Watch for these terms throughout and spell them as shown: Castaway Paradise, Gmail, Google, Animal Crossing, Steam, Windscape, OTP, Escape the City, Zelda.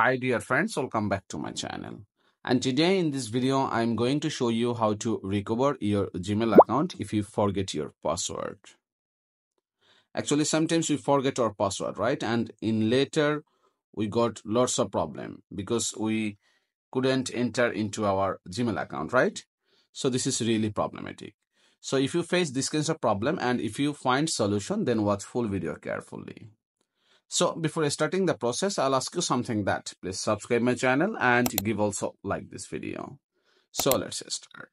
Hi dear friends, welcome back to my channel. And today in this video, I'm going to show you how to recover your Gmail account if you forget your password. Actually, sometimes we forget our password, right? And in later, we got lots of problem because we couldn't enter into our Gmail account, right? So this is really problematic. So if you face this kind of problem and if you find solution, then watch full video carefully. So before starting the process, I'll ask you something that please subscribe my channel and give also like this video. So let's start.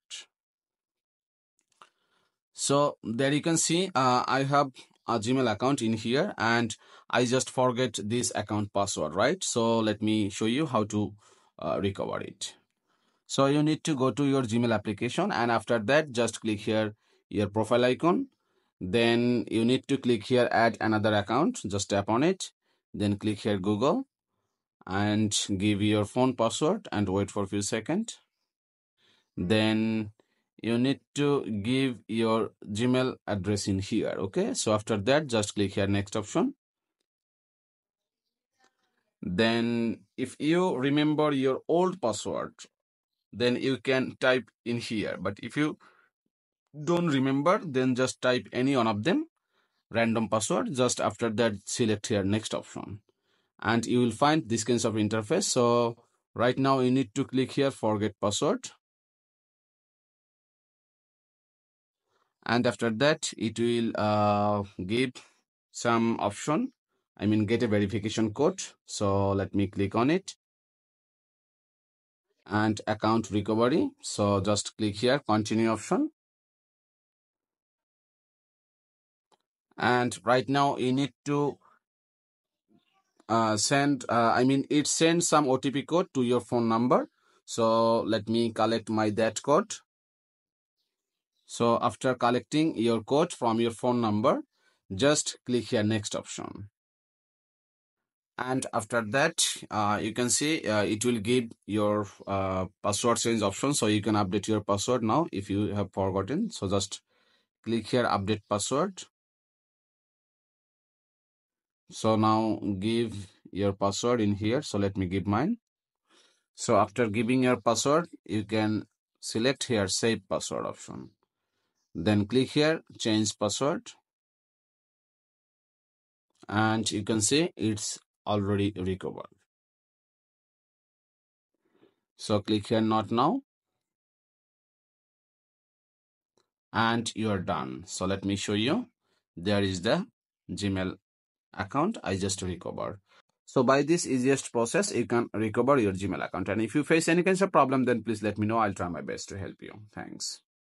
So there you can see I have a Gmail account in here and I just forget this account password, right? So let me show you how to recover it. So you need to go to your Gmail application and after that just click here your profile icon. Then you need to click here add another account, just tap on it, then click here Google and give your phone password and wait for a few seconds. Then you need to give your Gmail address in here. Okay, so after that just click here next option. Then if you remember your old password, then you can type in here, but if you don't remember, then just type any one of them random password. Just after that select here next option and you will find this kind of interface. So right now you need to click here forget password and after that it will give some option, get a verification code. So let me click on it and account recovery. So just click here continue option. And right now you need to it sends some OTP code to your phone number. So let me collect that code. So after collecting your code from your phone number, just click here next option. And after that, you can see it will give your password change option. So you can update your password now if you have forgotten. So just click here update password. So now give your password in here. So let me give mine. So after giving your password, you can select here save password option. Then click here change password. And you can see it's already recovered. So click here not now. And you're done. So let me show you. There is the Gmail account I just recovered. So by this easiest process you can recover your Gmail account. And if you face any kind of problem, then please let me know. I'll try my best to help you. Thanks.